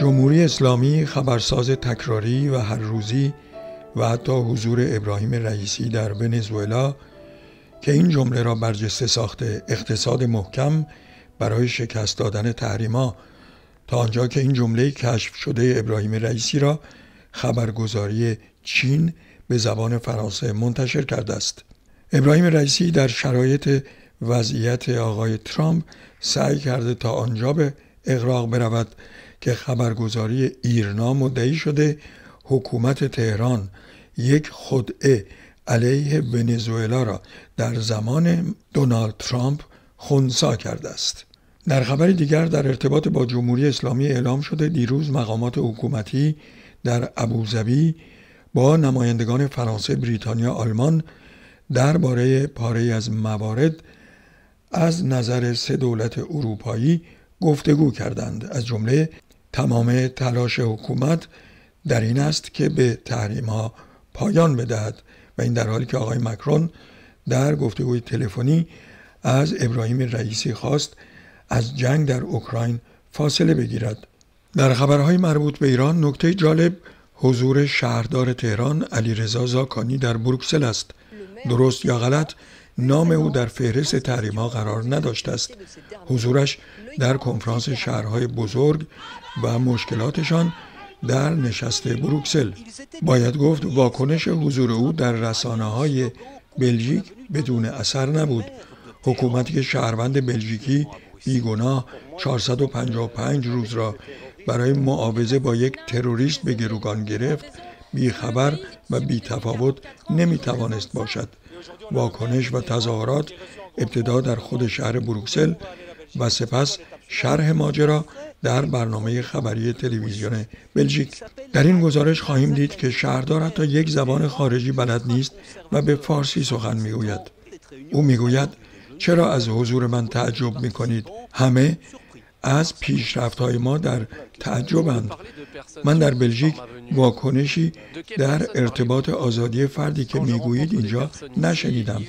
جمهوری اسلامی خبرساز تکراری و هر روزی و حتی حضور ابراهیم رئیسی در ونزوئلا که این جمله را برجسته ساخته اقتصاد محکم برای شکست دادن تحریما، تا آنجا که این جمله کشف شده ابراهیم رئیسی را خبرگزاری چین به زبان فرانسه منتشر کرده است. ابراهیم رئیسی در شرایط وضعیت آقای ترامپ سعی کرده تا آنجا به اغراق برود که خبرگزاری ایرنا مدعی شده حکومت تهران یک خدعه علیه ونزوئلا را در زمان دونالد ترامپ خنثی کرده است. در خبر دیگر در ارتباط با جمهوری اسلامی اعلام شده دیروز مقامات حکومتی در ابوظبی با نمایندگان فرانسه، بریتانیا، آلمان درباره پاره‌ای از موارد از نظر سه دولت اروپایی گفتگو کردند. از جمله تمام تلاش حکومت در این است که به تحریم‌ها پایان بدهد و این در حالی که آقای مکرون در گفتگوی تلفنی از ابراهیم رئیسی خواست از جنگ در اوکراین فاصله بگیرد. در خبرهای مربوط به ایران نکته جالب حضور شهردار تهران علیرضا زاکانی در بروکسل است. درست یا غلط نام او در فهرست تحریم‌ها قرار نداشته است. حضورش در کنفرانس شهرهای بزرگ و مشکلاتشان در نشست بروکسل، باید گفت واکنش حضور او در رسانه‌های بلژیک بدون اثر نبود. حکومتی که شهروند بلژیکی بیگناه 455 روز را برای معاوضه با یک تروریست به گروگان گرفت، بیخبر و بی‌تفاوت نمیتوانست باشد. واکنش و تظاهرات ابتدا در خود شهر بروکسل و سپس شرح ماجرا در برنامه خبری تلویزیون بلژیک. در این گزارش خواهیم دید که شهردار حتی یک زبان خارجی بلد نیست و به فارسی سخن میگوید. او میگوید چرا از حضور من تعجب میکنید؟ همه از پیشرفت‌های ما در تعجبند. من در بلژیک واکنشی در ارتباط آزادی فردی که میگویید اینجا نشنیدم.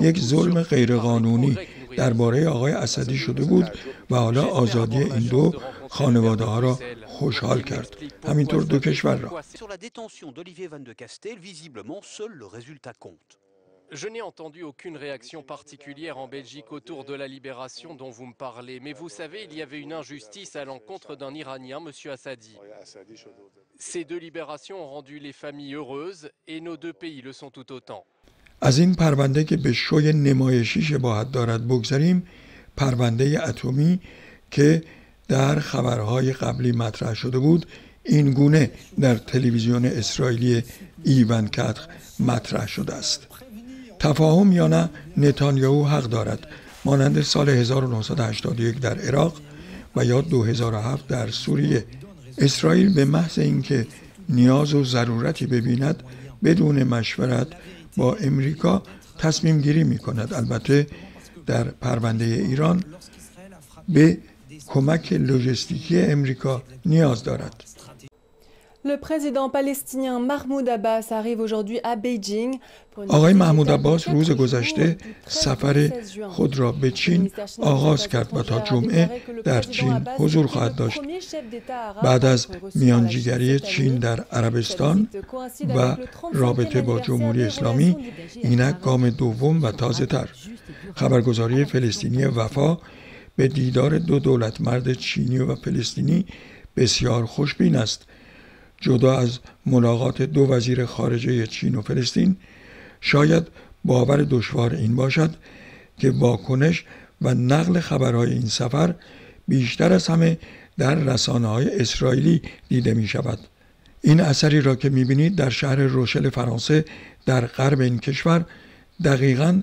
یک ظلم غیرقانونی درباره آقای اسدی شده بود و حالا آزادی این دو خانواده ها را خوشحال کرد، همینطور دو کشور را. Je n'ai entendu aucune réaction particulière en Belgique autour de la libération dont vous me parlez, mais vous savez, il y avait une injustice à l'encontre d'un Iranien, M. Assadi. Ces deux libérations ont rendu les familles heureuses et nos deux pays le sont tout autant. Azin Parvande که به شوی نمایشی شباهت دارد بگذاریم، پرونده اتمی که در خبرهای قبلی مطرح شده بود، این گونه در تلویزیون اسرائیلی ایوان کتخ مطرح شده است. تفاهم یا نه، نتانیاهو حق دارد. مانند سال 1981 در عراق و یا 2007 در سوریه، اسرائیل به محض اینکه نیاز و ضرورتی ببیند بدون مشورت با امریکا تصمیم گیری می کند. البته در پرونده ایران به کمک لوجستیکی امریکا نیاز دارد. Le président palestinien Mahmoud Abbas arrive aujourd'hui à Beijing. آقای محمود عباس روز گذشته سفر خود را به چین آغاز کرد و تا جمعه در چین حضور خواهد داشت. بعد از میانجیگری چین در عربستان و رابطه با جمهوری اسلامی، اینک گام دوم و تازه‌تر. خبرگزاری فلسطینی وفا به دیدار دو دولت مرد چینی و فلسطینی بسیار خوشبین است. جدا از ملاقات دو وزیر خارجه چین و فلسطین، شاید باور دشوار این باشد که واکنش و نقل خبرهای این سفر بیشتر از همه در رسانه‌های اسرائیلی دیده می شود. این اثری را که می بینید در شهر روشل فرانسه در غرب این کشور، دقیقاً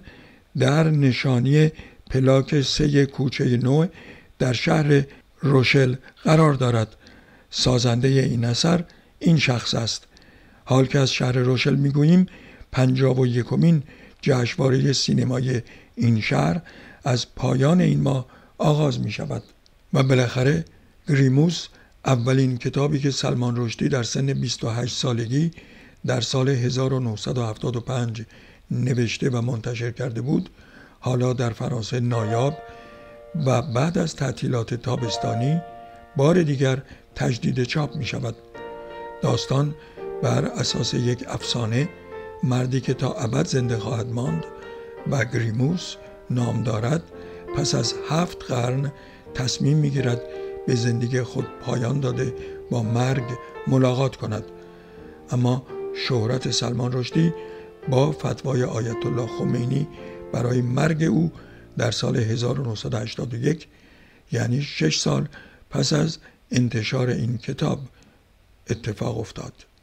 در نشانی پلاک 3 کوچه 9 در شهر روشل قرار دارد. سازنده این اثر این شخص است. حال که از شهر روشل میگوییم، 51مین جشنواره سینمای این شهر از پایان این ماه آغاز می شود و بالاخره گریموس، اولین کتابی که سلمان رشدی در سن 28 سالگی در سال 1975 نوشته و منتشر کرده بود، حالا در فرانسه نایاب و بعد از تعطیلات تابستانی بار دیگر تجدید چاپ می شود. داستان بر اساس یک افسانه، مردی که تا ابد زنده خواهد ماند و گریموس نام دارد، پس از 7 قرن تصمیم می گیرد به زندگی خود پایان داده با مرگ ملاقات کند. اما شهرت سلمان رشدی با فتوای آیت الله خمینی برای مرگ او در سال 1981، یعنی 6 سال پس از انتشار این کتاب، اتفاق افتاد.